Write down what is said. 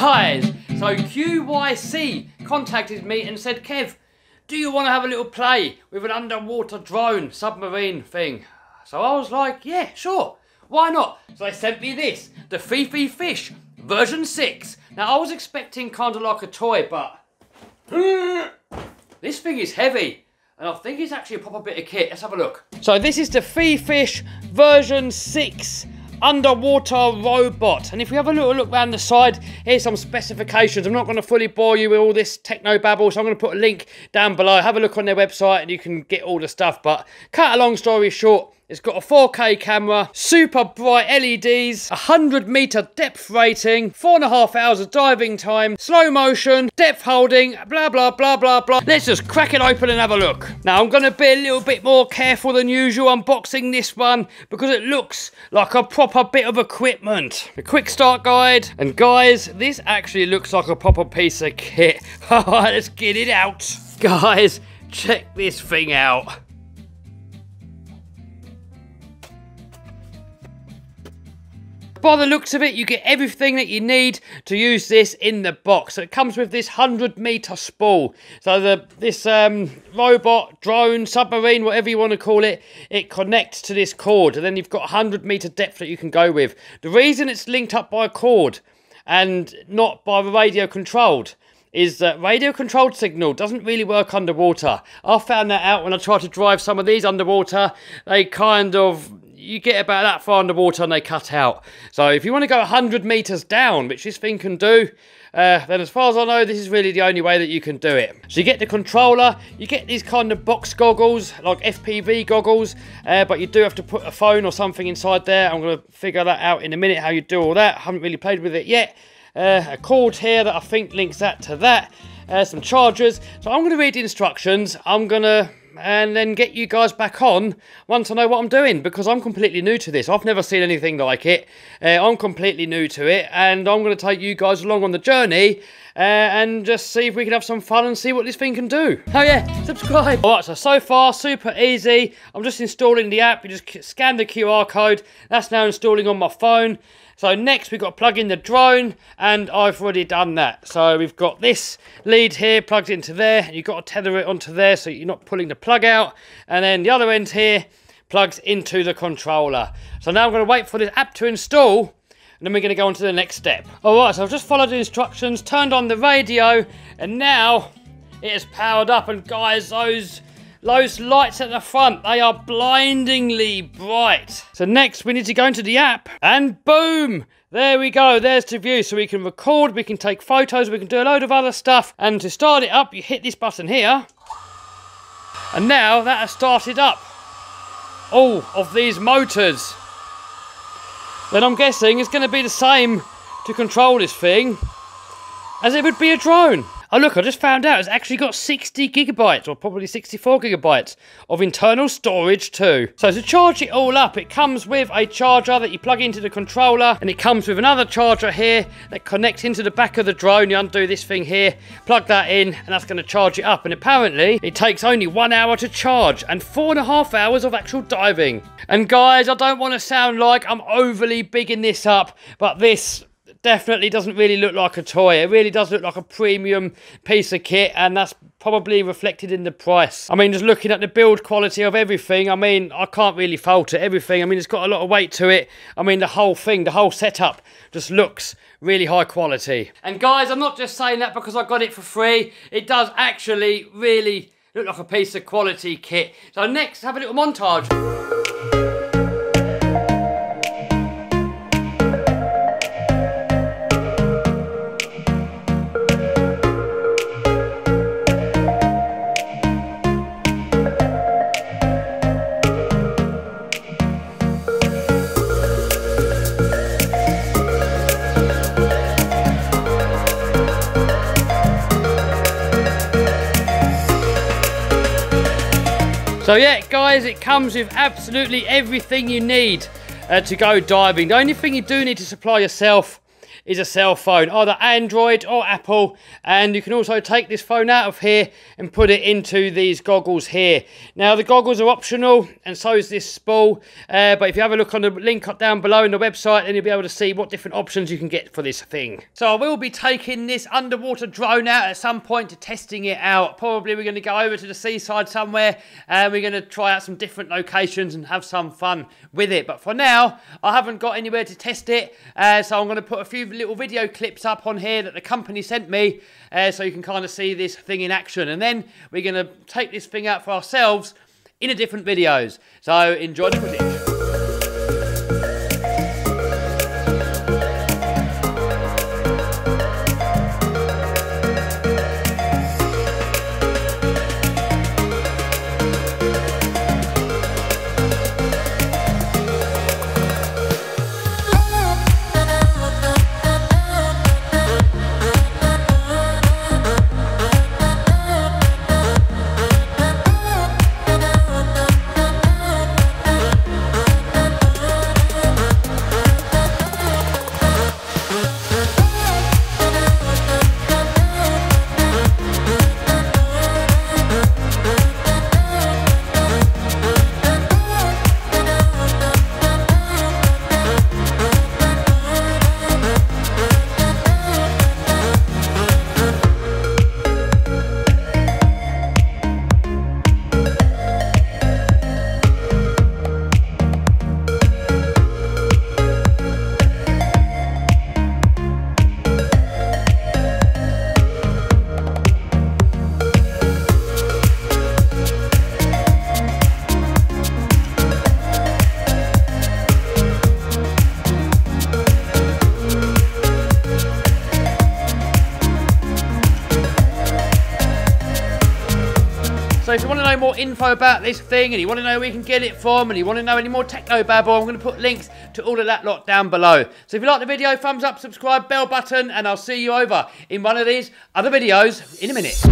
guys, so QYC contacted me and said, Kev, do you want to have a little play with an underwater drone submarine thing? So I was like, yeah, sure, why not? So they sent me this, the FIFISH version 6. Now I was expecting kind of like a toy, but this thing is heavy. And I think it's actually a proper bit of kit. Let's have a look. So this is the FIFISH version 6 underwater robot. And if we have a little look around the side, here's some specifications. I'm not going to fully bore you with all this techno babble, so I'm going to put a link down below. Have a look on their website and you can get all the stuff. But cut a long story short, it's got a 4K camera, super bright LEDs, 100-meter depth rating, 4.5 hours of diving time, slow motion, depth holding, blah, blah, blah, blah, blah. Let's just crack it open and have a look. Now, I'm going to be a little bit more careful than usual unboxing this one because it looks like a proper bit of equipment. A quick start guide. And guys, this actually looks like a proper piece of kit. All right, let's get it out. Guys, check this thing out. By the looks of it, you get everything that you need to use this in the box. So it comes with this 100-meter spool. So this robot, drone, submarine, whatever you want to call it, it connects to this cord. And then you've got 100-meter depth that you can go with. The reason it's linked up by a cord and not by radio controlled is that radio controlled signal doesn't really work underwater. I found that out when I tried to drive some of these underwater. They kind of... you get about that far underwater and they cut out. So if you want to go 100 meters down, which this thing can do, then as far as I know, this is really the only way that you can do it. So you get the controller, you get these kind of box goggles, like FPV goggles, but you do have to put a phone or something inside there. I'm going to figure that out in a minute, how you do all that. I haven't really played with it yet. A cord here that I think links that to that. Some chargers. So I'm going to read the instructions. I'm going to... and then get you guys back on once I know what I'm doing, because I'm completely new to this. I've never seen anything like it. I'm completely new to it, and I'm going to take you guys along on the journey and just see if we can have some fun and see what this thing can do. Oh yeah, subscribe. All right, so far, super easy. I'm just installing the app. You just scan the QR code. That's now installing on my phone. So next we've got to plug in the drone, and I've already done that. So we've got this lead here plugged into there, and you've got to tether it onto there so you're not pulling the plug out. And then the other end here plugs into the controller. So now I'm going to wait for this app to install, and then we're going to go on to the next step. All right, so I've just followed the instructions, turned on the radio, and now it is powered up. And guys, those lights at the front, they are blindingly bright. So next we need to go into the app, and boom, there we go, there's the view. So we can record, we can take photos, we can do a load of other stuff. And to start it up, you hit this button here, and now that has started up all of these motors. Then I'm guessing it's going to be the same to control this thing as it would be a drone. Oh look, I just found out it's actually got 60 gigabytes, or probably 64 gigabytes of internal storage too. So to charge it all up, it comes with a charger that you plug into the controller, and it comes with another charger here that connects into the back of the drone. You undo this thing here, plug that in, and that's going to charge it up. And apparently it takes only 1 hour to charge and 4.5 hours of actual diving. And guys, I don't want to sound like I'm overly bigging this up, but this definitely doesn't really look like a toy. It really does look like a premium piece of kit, and that's probably reflected in the price. I mean, just looking at the build quality of everything, I mean, I can't really fault it. Everything, I mean, it's got a lot of weight to it. I mean, the whole thing, the whole setup just looks really high quality. And guys, I'm not just saying that because I got it for free. It does actually really look like a piece of quality kit. So next, have a little montage. So yeah, guys, it comes with absolutely everything you need to go diving. The only thing you do need to supply yourself is a cell phone, either Android or Apple, and you can also take this phone out of here and put it into these goggles here. Now the goggles are optional and so is this spool, but if you have a look on the link up down below in the website, then you'll be able to see what different options you can get for this thing. So I will be taking this underwater drone out at some point to testing it out. Probably we're going to go over to the seaside somewhere and we're going to try out some different locations and have some fun with it. But for now, I haven't got anywhere to test it, so I'm going to put a few little video clips up on here that the company sent me, so you can kind of see this thing in action. And then we're going to take this thing out for ourselves in a different videos. So enjoy the footage. So if you want to know more info about this thing and you want to know where you can get it from and you want to know any more techno babble, I'm going to put links to all of that lot down below. So if you like the video, thumbs up, subscribe, bell button, and I'll see you over in one of these other videos in a minute.